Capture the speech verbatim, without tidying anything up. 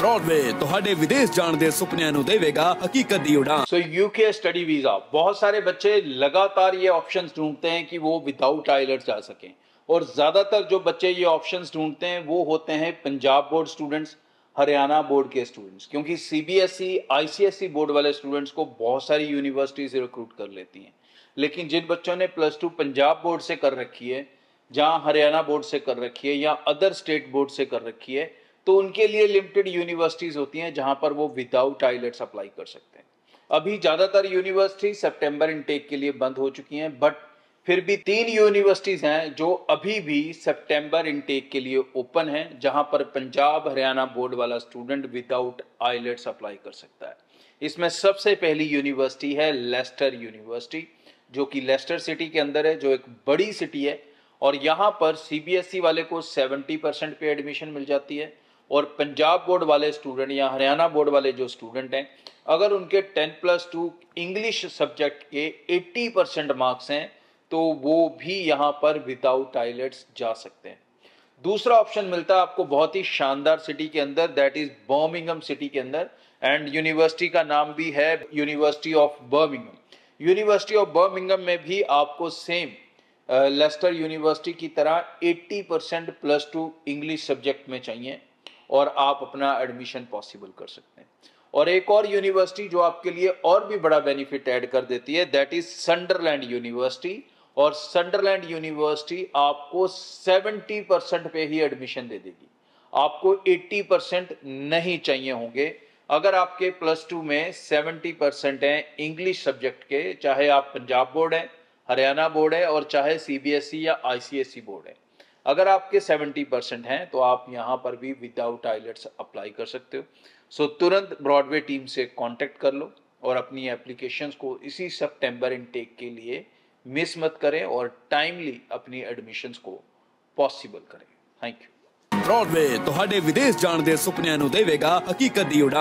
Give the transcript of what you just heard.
Broadway तुहाडे विदेश जाण दे सुपनियां नू देवेगा हकीकत दी उड़ान। सो यूके स्टडी वीजा, बहुत सारे बच्चे लगातार ये ऑप्शंस ढूंढते हैं कि वो विदाउट आईलेट्स जा सकें, और ज्यादातर जो बच्चे ये ऑप्शंस ढूंढते हैं वो होते हैं Punjab board students, Haryana board के स्टूडेंट्स, क्योंकि सीबीएसई आईसीएसई बोर्ड वाले स्टूडेंट्स को बहुत सारी यूनिवर्सिटीज रिक्रूट कर लेती हैं। लेकिन जिन बच्चों ने प्लस टू पंजाब बोर्ड से कर रखी है, जहाँ हरियाणा बोर्ड से कर रखी है या अदर स्टेट बोर्ड से कर रखी है, तो उनके लिए लिमिटेड यूनिवर्सिटीज़ होती हैं जहाँ पर वो विदाउट आईलेट्स अप्लाई कर सकते हैं। अभी ज़्यादातर यूनिवर्सिटी सितंबर इनटेक के लिए बंद हो चुकी हैं, बट फिर भी तीन यूनिवर्सिटीज़ हैं जो अभी भी सितंबर इनटेक के लिए ओपन हैं, जहाँ पर पंजाब हरियाणा बोर्ड वाला स्टूडेंट विदाउट आईलेट्स अप्लाई कर सकता है। इसमें सबसे पहली यूनिवर्सिटी है लेस्टर यूनिवर्सिटी, जो कि लेस्टर सिटी के अंदर है, जो एक बड़ी सिटी है, और यहाँ पर सीबीएसई वाले को सत्तर परसेंट पे एडमिशन मिल जाती है, और पंजाब बोर्ड वाले स्टूडेंट या हरियाणा बोर्ड वाले जो स्टूडेंट हैं, अगर उनके ten plus two English subject के अस्सी परसेंट मार्क्स हैं तो वो भी यहाँ पर विदाउट आईलेट्स जा सकते हैं। दूसरा ऑप्शन मिलता है आपको बहुत ही शानदार सिटी के अंदर, दैट इज़ बर्मिंघम सिटी के अंदर, एंड यूनिवर्सिटी का नाम भी है university of Birmingham. University of Birmingham में भी आपको सेम लेस्टर यूनिवर्सिटी की तरह अस्सी percent plus two English subject में चाहिए और आप अपना एडमिशन पॉसिबल कर सकते हैं। और एक और यूनिवर्सिटी जो आपके लिए और भी बड़ा बेनिफिट ऐड कर देती है, दैट इज संडरलैंड यूनिवर्सिटी, और संडरलैंड यूनिवर्सिटी आपको सत्तर परसेंट पे ही एडमिशन दे देगी, आपको अस्सी परसेंट नहीं चाहिए होंगे। अगर आपके प्लस टू में सत्तर परसेंट हैं इंग्लिश सब्जेक्ट के, चाहे आप पंजाब बोर्ड हैं, हरियाणा बोर्ड है, और चाहे सीबीएसई या आईसीएसई बोर्ड है, अगर आपके सत्तर परसेंट हैं तो आप यहाँ पर भी विदाउट आईलेट्स अप्लाई कर सकते हो। सो so, तुरंत ब्रॉडवे टीम से कांटेक्ट कर लो और अपनी एप्लीकेशंस को इसी सितंबर इनटेक के लिए मिस मत करें और टाइमली अपनी एडमिशंस को पॉसिबल करें। Thank you. ब्रॉडवे तुहाडे विदेश जाण दे सुपनियां नू देवेगा हकीकत दी उड़ान।